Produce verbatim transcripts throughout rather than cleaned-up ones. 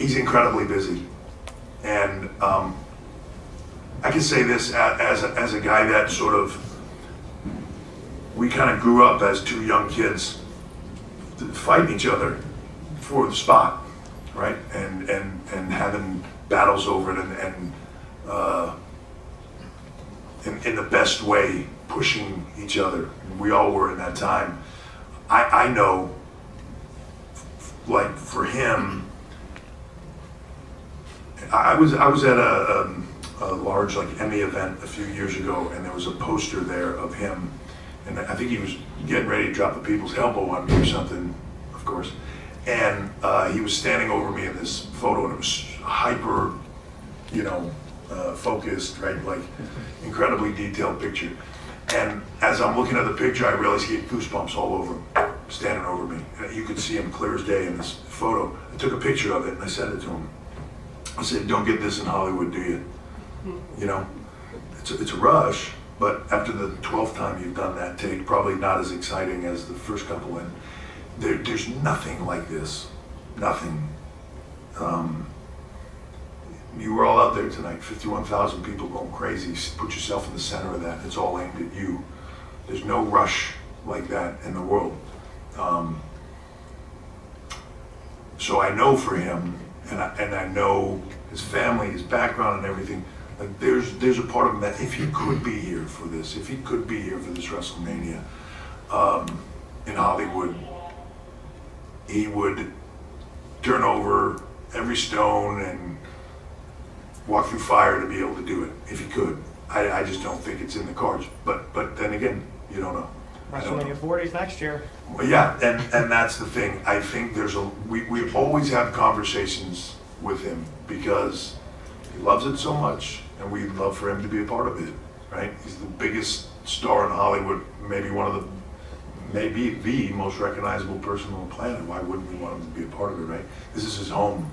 he's incredibly busy. And um, I can say this as a, as a guy that sort of, we kind of grew up as two young kids fighting each other for the spot, right? And, and, and having battles over it and, and uh, in, in the best way, pushing each other. We all were in that time. I, I know, like for him, I was I was at a, um, a large like Emmy event a few years ago, and there was a poster there of him, and I think he was getting ready to drop a people's elbow on me or something, of course, and uh, he was standing over me in this photo, and it was hyper, you know, uh, focused, right, like incredibly detailed picture. And as I'm looking at the picture, I realized he had goosebumps all over him, standing over me. You could see him clear as day in this photo. I took a picture of it and I sent it to him. I said, don't get this in Hollywood, do you? You know, it's a, it's a rush, but after the twelfth time you've done that take, probably not as exciting as the first couple, and there, there's nothing like this, nothing. Um, You were all out there tonight, fifty-one thousand people going crazy. Put yourself in the center of that. It's all aimed at you. There's no rush like that in the world. Um, so I know for him, and I, and I know his family, his background and everything, like there's, there's a part of him that if he could be here for this, if he could be here for this WrestleMania um, in Hollywood, he would turn over every stone and walk through fire to be able to do it if he could. I, I just don't think it's in the cards. But but then again, you don't know. WrestleMania forty's next year. Well, yeah, and and that's the thing. I think there's a we we always have conversations with him because he loves it so much, and we'd love for him to be a part of it. Right? He's the biggest star in Hollywood, maybe one of the maybe the most recognizable person on the planet. Why wouldn't we want him to be a part of it? Right? This is his home.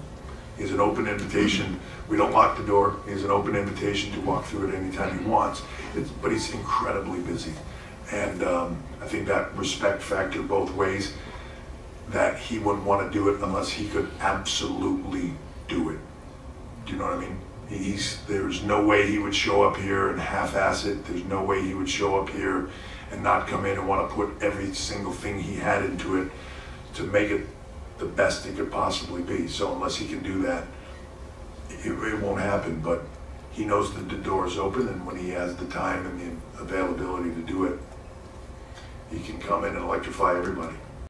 He's an open invitation. We don't lock the door. He's an open invitation to walk through it anytime he wants. It's, but he's incredibly busy. And um, I think that respect factor both ways, that he wouldn't want to do it unless he could absolutely do it. Do you know what I mean? He's, there's no way he would show up here and half-ass it. There's no way he would show up here and not come in and want to put every single thing he had into it to make it the best it could possibly be. So unless he can do that, it, it won't happen. But he knows that the door is open, and when he has the time and the availability to do it, he can come in and electrify everybody.